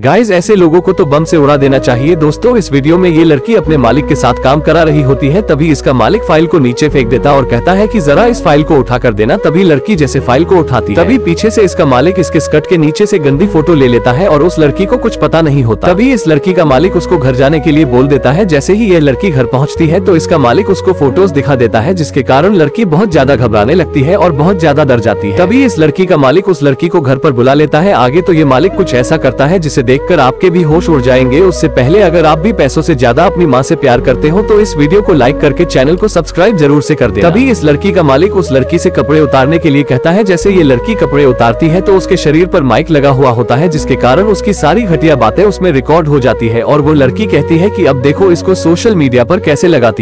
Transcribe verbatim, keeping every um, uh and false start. Guys ऐसे लोगों को तो बम से उड़ा देना चाहिए। दोस्तों इस वीडियो में ये लड़की अपने मालिक के साथ काम करा रही होती है, तभी इसका मालिक फाइल को नीचे फेंक देता और कहता है कि जरा इस फाइल को उठा कर देना। तभी लड़की जैसे फाइल को उठाती है, तभी पीछे से इसका मालिक इसके स्कर्ट के नीचे से गंदी फोटो ले लेता है और उस लड़की को कुछ पता नहीं होता। तभी इस लड़की का मालिक उसको घर जाने के लिए बोल देता है। जैसे ही यह लड़की घर पहुँचती है तो इसका मालिक उसको फोटोज दिखा देता है, जिसके कारण लड़की बहुत ज्यादा घबराने लगती है और बहुत ज्यादा डर जाती है। तभी इस लड़की का मालिक उस लड़की को घर पर बुला लेता है। आगे तो ये मालिक कुछ ऐसा करता है जिसे देखकर आपके भी होश उड़ जाएंगे। उससे पहले अगर आप भी पैसों से ज्यादा अपनी माँ से प्यार करते हो तो इस वीडियो को लाइक करके चैनल को सब्सक्राइब जरूर से कर देना। तभी इस लड़की का मालिक उस लड़की से कपड़े उतारने के लिए कहता है। जैसे ये लड़की कपड़े उतारती है तो उसके शरीर पर माइक लगा हुआ होता है, जिसके कारण उसकी सारी घटिया बातें उसमें रिकॉर्ड हो जाती है और वो लड़की कहती है कि अब देखो इसको सोशल मीडिया पर कैसे लगाती है।